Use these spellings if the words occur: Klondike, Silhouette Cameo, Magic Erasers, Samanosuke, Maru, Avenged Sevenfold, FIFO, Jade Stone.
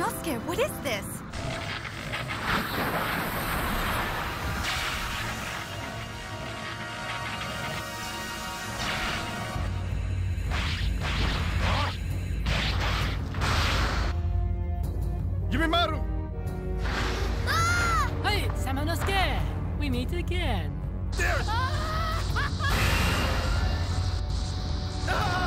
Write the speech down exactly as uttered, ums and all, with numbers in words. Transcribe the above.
Samanosuke, what is this? Give me Maru! Ah! Hey, Samanosuke! We meet again. There's... Ah! Ah!